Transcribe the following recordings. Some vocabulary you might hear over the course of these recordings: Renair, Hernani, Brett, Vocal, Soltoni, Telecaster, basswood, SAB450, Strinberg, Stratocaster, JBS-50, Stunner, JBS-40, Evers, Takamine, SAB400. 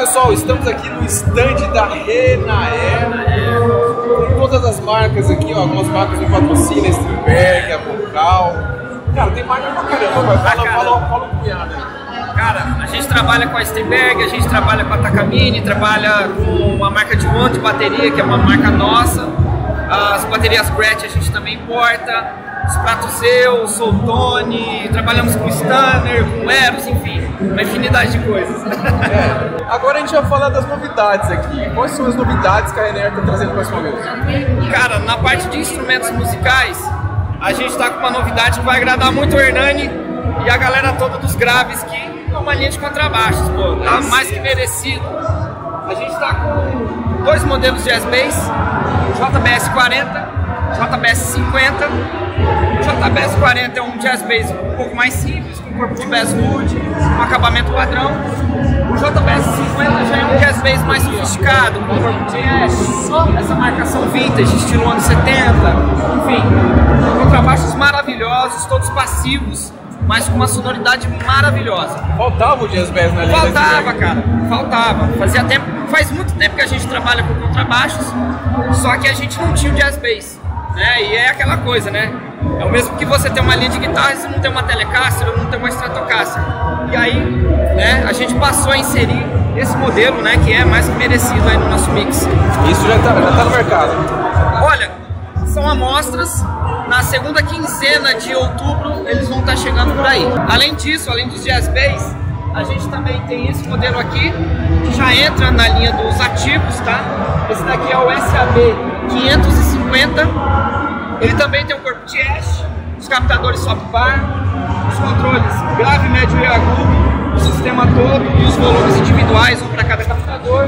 pessoal, estamos aqui no stand da Renair. Tem todas as marcas aqui, ó, algumas marcas de patrocínio, a Strinberg, a Vocal. Cara, tem marca pra caramba, fala um punhado aí. Cara, a gente trabalha com a Strinberg, a gente trabalha com a Takamine, trabalha com uma marca de monte de bateria, que é uma marca nossa. As baterias Brett a gente também importa. Os pratos seus, Soltoni, trabalhamos com Stunner, com Evers, enfim, uma infinidade de coisas. É. Agora a gente vai falar das novidades aqui. Quais são as novidades que a Renair está trazendo para os modelos? Cara, na parte de instrumentos musicais, a gente está com uma novidade que vai agradar muito o Hernani e a galera toda dos graves, que é uma linha de contrabaixos, pô, tá mais que merecido. A gente está com dois modelos de jazz bass, JBS-40. JBS-50, JBS-40 é um jazz bass um pouco mais simples, com corpo de basswood, um acabamento padrão. O JBS-50 já é um jazz bass mais sofisticado, com corpo de jazz, essa marcação vintage, estilo anos 70, enfim, contrabaixos maravilhosos, todos passivos, mas com uma sonoridade maravilhosa. Faltava o jazz bass na linha? Faltava, cara, faltava. Faz muito tempo que a gente trabalha com contrabaixos, só que a gente não tinha o jazz bass. Né? E é aquela coisa, né? É o mesmo que você ter uma linha de guitarra, você não tem uma Telecaster ou não tem uma Stratocaster. E aí, né, a gente passou a inserir esse modelo, né, que é mais que merecido aí no nosso mix. Isso já tá no mercado? Olha, são amostras. Na segunda quinzena de outubro eles vão estar chegando por aí. Além disso, além dos jazz bass, a gente também tem esse modelo aqui, que já entra na linha dos ativos, tá? Esse daqui é o SAB450. Ele também tem um corpo de ash, os captadores soft bar, os controles grave, médio e agudo, o sistema todo e os volumes individuais, um para cada captador.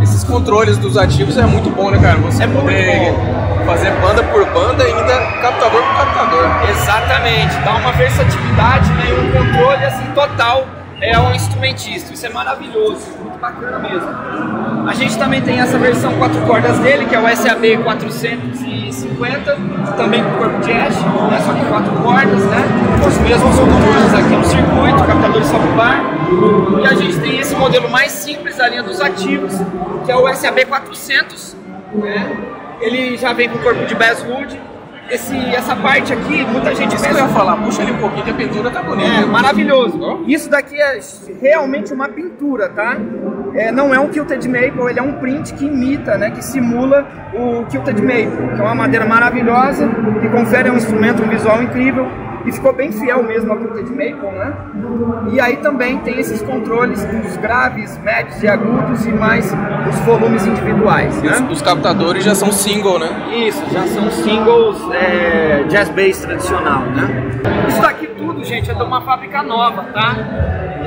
Esses controles dos ativos é muito bom, né, cara? Você é muito bom fazer banda por banda e ainda captador por captador. Exatamente, dá uma versatilidade, né, e um controle assim total é um instrumentista. Isso é maravilhoso, muito bacana mesmo. A gente também tem essa versão 4 cordas dele, que é o SAB450, também com corpo de ash, né? Só que 4 cordas, né? Os mesmos controles aqui no circuito, captadores soft-bar. E a gente tem esse modelo mais simples da linha dos ativos, que é o SAB400, né? Ele já vem com corpo de basswood. Essa parte aqui, muita gente pensa... Isso que eu ia falar, puxa ele um pouquinho que a pintura tá bonita. É, maravilhoso. Isso daqui é realmente uma pintura, tá? É, não é um quilted maple, ele é um print que imita, né, que simula o quilted maple, que é uma madeira maravilhosa, que confere um instrumento, um visual incrível. E ficou bem fiel mesmo ao quilted maple, né? E aí também tem esses controles dos graves, médios e agudos e mais os volumes individuais, né? Os captadores já são single, né? Isso, já são singles jazz bass tradicional, né? Isso daqui tudo, gente, é de uma fábrica nova, tá?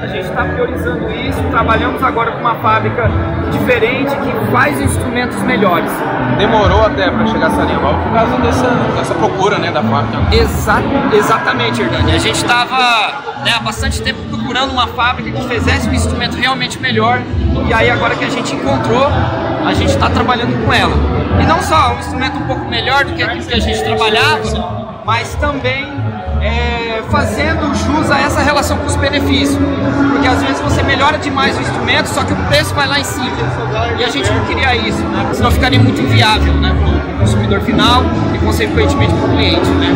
A gente está priorizando isso, trabalhamos agora com uma fábrica diferente que faz instrumentos melhores. Demorou até para chegar essa linha nova por causa dessa procura, né, da fábrica. Exatamente, Hernani. A gente estava, né, há bastante tempo procurando uma fábrica que fizesse um instrumento realmente melhor, e aí agora que a gente encontrou, a gente está trabalhando com ela. E não só um instrumento um pouco melhor do que aquilo que a gente trabalhava, mas também fazendo jus a essa relação com os benefícios, porque às vezes você melhora demais o instrumento, só que o preço vai lá em cima, e a gente não queria isso, né? Senão ficaria muito inviável, né, para o consumidor final e consequentemente para o cliente, né,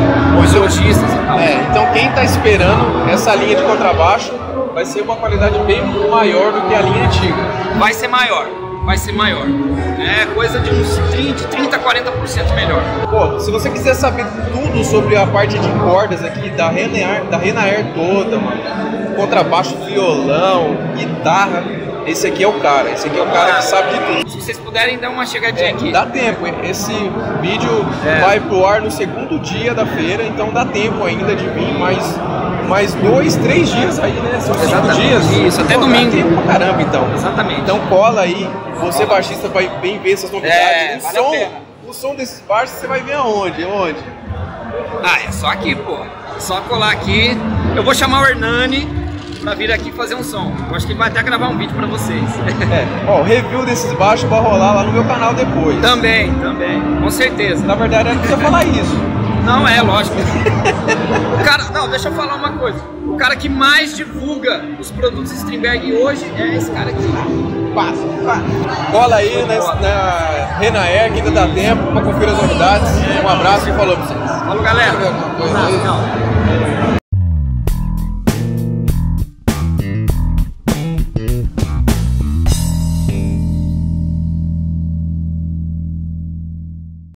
os lojistas e tal. Então quem está esperando essa linha de contrabaixo vai ser uma qualidade bem maior do que a linha antiga. Vai ser maior, é coisa de uns 30%, 40% melhor. Pô, se você quiser saber tudo sobre a parte de cordas aqui da Renair toda, mano, contrabaixo, violão, guitarra, esse aqui é o cara, que sabe de tudo. Se vocês puderem dar uma chegadinha aqui. Dá tempo, esse vídeo vai pro ar no segundo dia da feira, então dá tempo ainda de vir mais 2, 3 dias aí, né? São 5 dias. Isso, até domingo. Caramba, então. Exatamente. Então cola aí, você baixista vai bem ver essas novidades. O som desses baixos você vai ver aonde? Ah, é só aqui, pô. É só colar aqui. Eu vou chamar o Hernani pra vir aqui fazer um som. Eu acho que ele vai até gravar um vídeo pra vocês. Ó, o review desses baixos vai rolar lá no meu canal depois. Também, com certeza. Na verdade, eu não precisa falar isso. Não, lógico. Cara, não, deixa eu falar uma coisa. O O cara que mais divulga os produtos Strinberg hoje é esse cara aqui. Passa. Cola aí na Renair, que ainda dá tempo, para conferir as novidades. Um abraço e falou pra vocês. Falou, galera. Não.